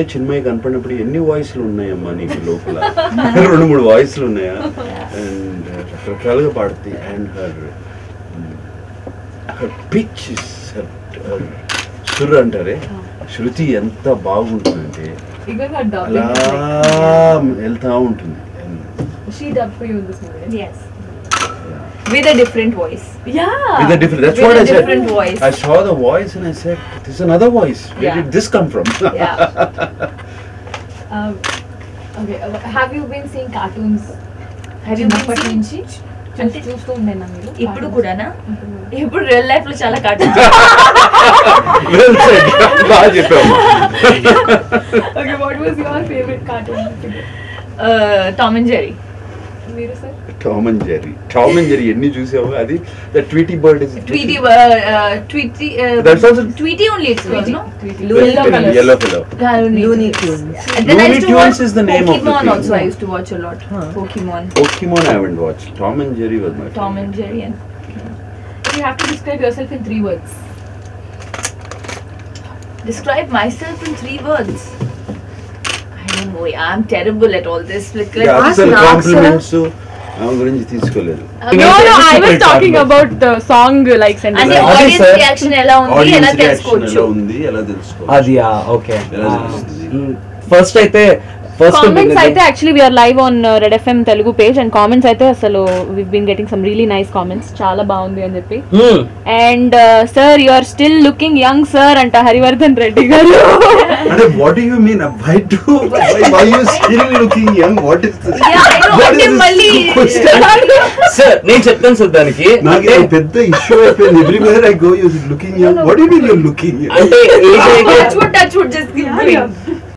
నిన్నే చిన్మయ్య కనపడినప్పుడు ఎన్ని వాయిస్లు ఉన్నాయమ్మా నీకు లోపల, రెండు మూడు వాయిస్లు ఉన్నాయా, అండ్ రకరకాలుగా పాడుతుంది. అండ్ హర్ పిచ్, హర్ సుర్ అంటారే శృతి ఎంత బాగుంటుందంటే అలా వెళ్తా ఉంటుంది. With a different voice. Yeah. With a different. That's what I said. With a different voice. I saw the voice and I said, "This is another voice. Where did this come from?" Yeah. Okay. Have you been seeing cartoons? Have you been seeing cartoons? అంటే చూస్తుండేనా మీరు ఇప్పుడు కూడానా? ఇప్పుడు real life లో చాలా cartoons. Well said. బాగా చెప్పావు. Okay. What was your favorite cartoon? Tom and Jerry. మీరు సార్? Tom and Jerry ఎన్ని చూసావు? అది the Tweety bird is Tweety only it's was no yellow fellow Looney Tunes. Looney Tunes is the name of Pokemon also. I used to watch a lot. Pokemon I haven't watched. Tom and Jerry was my favorite. And you have to describe yourself in 3 words. Describe myself in 3 words. I don't know. I'm terrible at all this. Like ask compliments. గురించి తీసుకోలేదు. I was talking about the song like sentence. And audience reaction ఎలా ఉంది ఎలా తెలుసుకోవచ్చు అది. Okay first comments అయితే actually we are live on red FM Telugu page and comments అయితే అసలు we have been getting some really nice comments చాలా బాగుంది అని చెప్పి. And sir you are still looking young sir అంట హరివర్ధన్ రెడ్డి గారు. అంటే what do you mean by to why you still looking young what is this? అంటే మళ్ళీ సార్ నేను చెప్తాను సార్ దానికి నాకు పెద్ద ఇష్యూ అయిపోయింది. Everywhere I go you looking young what do you mean you looking young అంటే టచ్ వుడ్ జస్ట్ గివ్ మీ